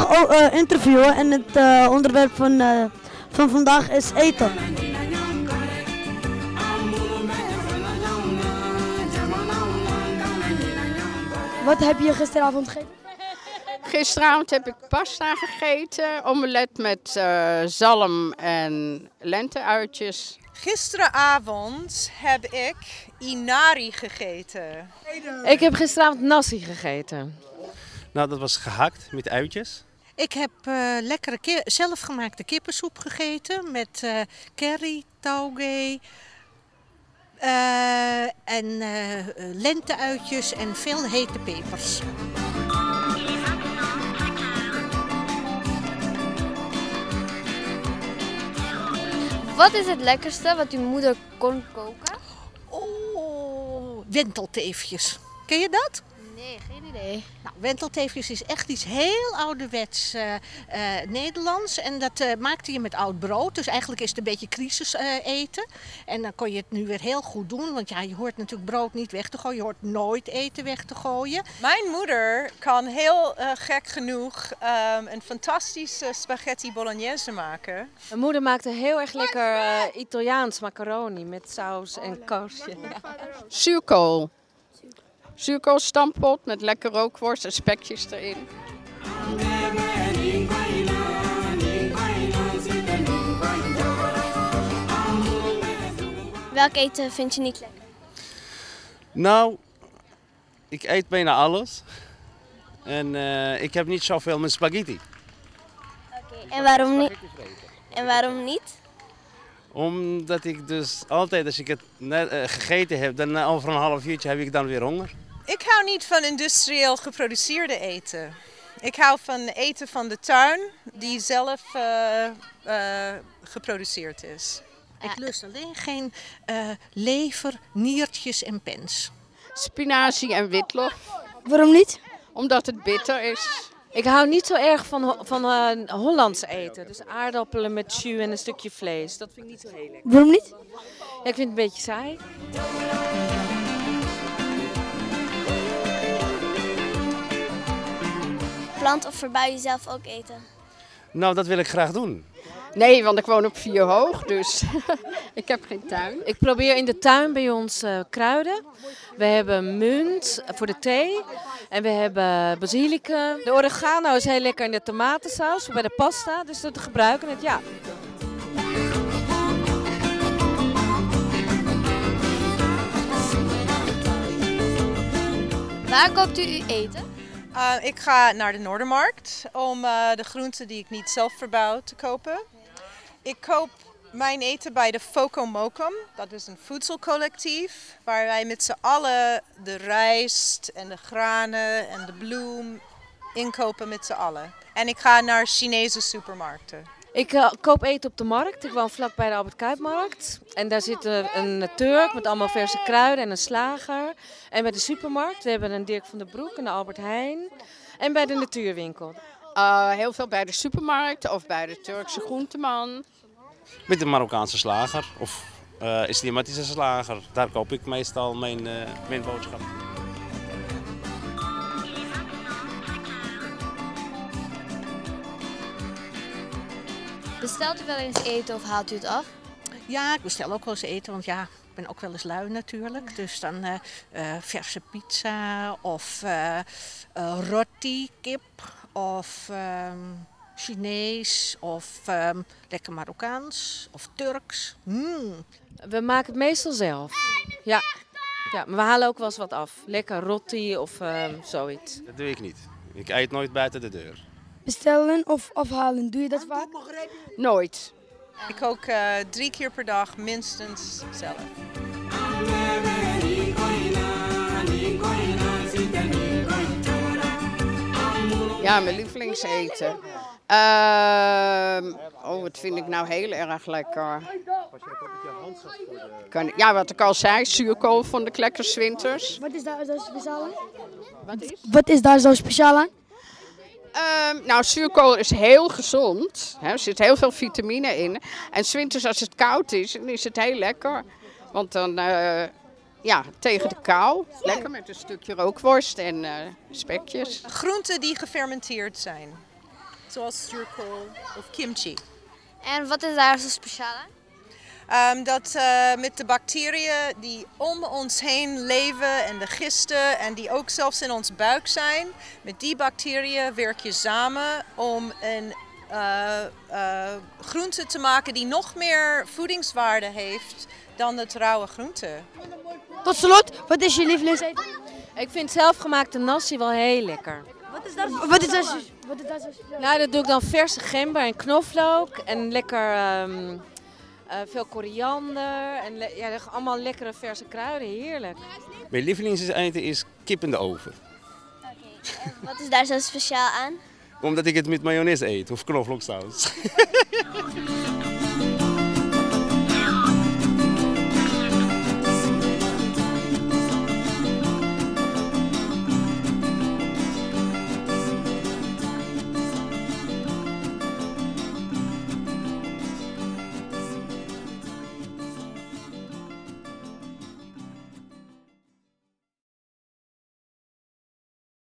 vandaag interviewen en het onderwerp van vandaag is eten. Wat heb je gisteravond gegeten? Gisteravond heb ik pasta gegeten, omelet met zalm en lenteuitjes. Gisteravond heb ik inari gegeten. Ik heb gisteravond nasi gegeten. Nou, dat was gehakt met uitjes. Ik heb lekkere zelfgemaakte kippensoep gegeten met curry, tauge en lenteuitjes en veel hete pepers. Wat is het lekkerste wat uw moeder kon koken? Oh, wentelteefjes. Ken je dat? Nee, geen idee. Nou, wentelteefjes is echt iets heel ouderwets Nederlands. En dat maakte je met oud brood. Dus eigenlijk is het een beetje crisis eten. En dan kon je het nu weer heel goed doen. Want ja, je hoort natuurlijk brood niet weg te gooien. Je hoort nooit eten weg te gooien. Mijn moeder kan heel gek genoeg een fantastische spaghetti bolognese maken. Mijn moeder maakte heel erg lekker Italiaans macaroni met saus en kaasje. Zuurkool. Zuurkoolstampot met lekker rookworst en spekjes erin. Welk eten vind je niet lekker? Nou, ik eet bijna alles. En ik heb niet zoveel met spaghetti. Okay. En waarom niet? En waarom niet? Omdat ik dus altijd, als ik het net gegeten heb, dan over een half uurtje heb ik dan weer honger. Ik hou niet van industrieel geproduceerde eten. Ik hou van eten van de tuin die zelf geproduceerd is. Ik lust alleen geen lever, niertjes en pens. Spinazie en witlof. Waarom niet? Omdat het bitter is. Ik hou niet zo erg van Hollands eten. Dus aardappelen met jus en een stukje vlees. Dat vind ik niet zo heel lekker. Waarom niet? Ja, ik vind het een beetje saai. Plant of verbouw jezelf ook eten? Nou, dat wil ik graag doen. Nee, want ik woon op 4 hoog, dus ik heb geen tuin. Ik probeer in de tuin bij ons kruiden. We hebben munt voor de thee en we hebben basilicum. De oregano is heel lekker in de tomatensaus, bij de pasta, dus dat gebruiken we het, ja. Waar koopt u uw eten? Ik ga naar de Noordermarkt om de groenten die ik niet zelf verbouw te kopen. Ik koop mijn eten bij de Focomokum. Dat is een voedselcollectief waar wij met z'n allen de rijst en de granen en de bloem inkopen met z'n allen. En ik ga naar Chinese supermarkten. Ik koop eten op de markt. Ik woon vlak bij de Albert Cuypmarkt. En daar zit een Turk met allemaal verse kruiden en een slager. En bij de supermarkt, we hebben een Dirk van der Broek en een Albert Heijn. En bij de natuurwinkel. Heel veel bij de supermarkt of bij de Turkse groenteman. Met de Marokkaanse slager of islamitische slager. Daar koop ik meestal mijn boodschap. Bestelt u wel eens eten of haalt u het af? Ja, ik bestel ook wel eens eten, want ja, ik ben ook wel eens lui natuurlijk. Dus dan verse pizza of roti, kip of Chinees of lekker Marokkaans of Turks. Mm. We maken het meestal zelf. Ja. Ja, maar we halen ook wel eens wat af. Lekker roti of zoiets. Dat doe ik niet. Ik eet nooit buiten de deur. Bestellen of afhalen, doe je dat vaak? Nooit. Ik kook 3 keer per dag minstens zelf. Ja, mijn lievelingseten. Oh, wat vind ik nou heel erg lekker. Ja, wat ik al zei, zuurkool vond ik lekker 's winters. Wat is daar zo speciaal aan? Wat is daar zo speciaal aan? Nou, zuurkool is heel gezond. Hè? Er zit heel veel vitamine in. En 's winters als het koud is, dan is het heel lekker. Want dan, ja, tegen de kou. Lekker met een stukje rookworst en spekjes. Groenten die gefermenteerd zijn. zoals zuurkool of kimchi. En wat is daar zo speciaal aan? Met de bacteriën die om ons heen leven en de gisten en die ook zelfs in ons buik zijn. Met die bacteriën werk je samen om een groente te maken die nog meer voedingswaarde heeft dan het rauwe groente. Tot slot, wat is je lievelingseten? Ik vind zelfgemaakte nasi wel heel lekker. Wat is dat? Nou, dat doe ik dan verse gember en knoflook en lekker veel koriander en allemaal lekkere verse kruiden, heerlijk. Mijn lievelingseten is kip in de oven. Okay. Wat is daar zo speciaal aan? Omdat ik het met mayonaise eet of knoflooksaus.